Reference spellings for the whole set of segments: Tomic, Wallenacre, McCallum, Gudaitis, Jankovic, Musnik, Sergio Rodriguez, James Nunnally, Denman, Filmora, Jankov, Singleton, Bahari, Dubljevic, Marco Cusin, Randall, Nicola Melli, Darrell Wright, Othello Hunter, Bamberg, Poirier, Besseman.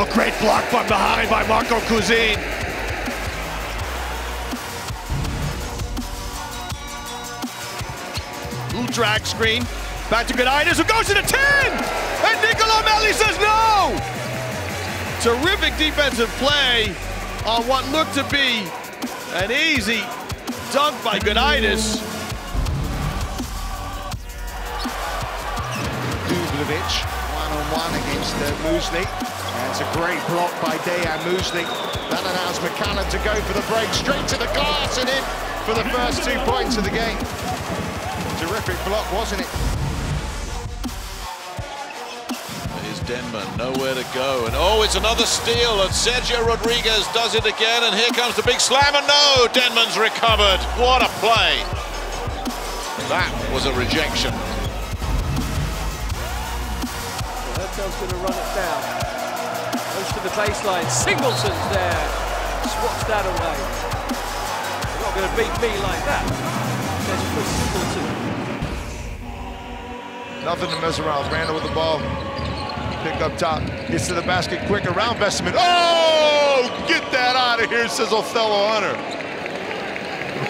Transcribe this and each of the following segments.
Oh, great block from Bahari by Marco Cusin. Blue drag screen. Back to Gudaitis, who goes to the 10! And Nicola Melli says no! Terrific defensive play on what looked to be an easy dunk by Gudaitis. Dubljevic, one-on-one against Musnik. That's a great block by Dejan Musnik. That allows McCallum to go for the break, straight to the glass and in for the first 2 points of the game. Terrific block, wasn't it? Denman, nowhere to go, and oh, it's another steal, and Sergio Rodriguez does it again, and here comes the big slam, and no, Denman's recovered. What a play. That was a rejection. Hertel's going to run it down, goes to the baseline, Singleton's there, swats that away. You're not going to beat me like that, says Chris Singleton. Nothing to mess around, Randall with the ball. Pick up top, gets to the basket quick, around Besseman. Oh, get that out of here, says Othello Hunter.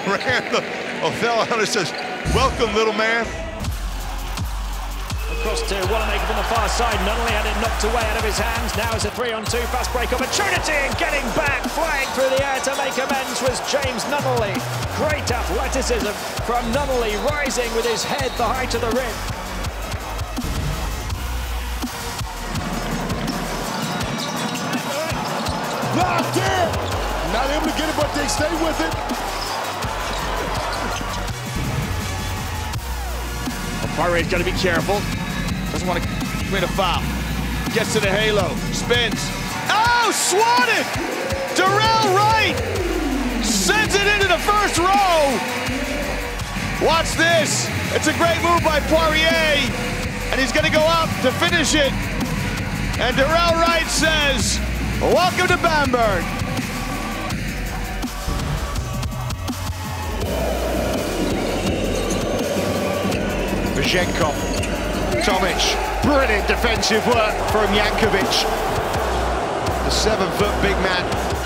Randall, Othello Hunter says, welcome, little man. Across to Wallenacre from the far side. Nunnally had it knocked away out of his hands. Now it's a 3-on-2, fast break opportunity, and getting back, flying through the air to make amends was James Nunnally. Great athleticism from Nunnally, rising with his head the height of the rim. Locked in! Not able to get it, but they stay with it. Poirier's got to be careful. Doesn't want to commit a foul. Gets to the halo, spins. Oh, swatted! Darrell Wright sends it into the first row. Watch this. It's a great move by Poirier. And he's going to go up to finish it. And Darrell Wright says, welcome to Bamberg. Jankov, Tomic, brilliant defensive work from Jankovic. The 7-foot big man.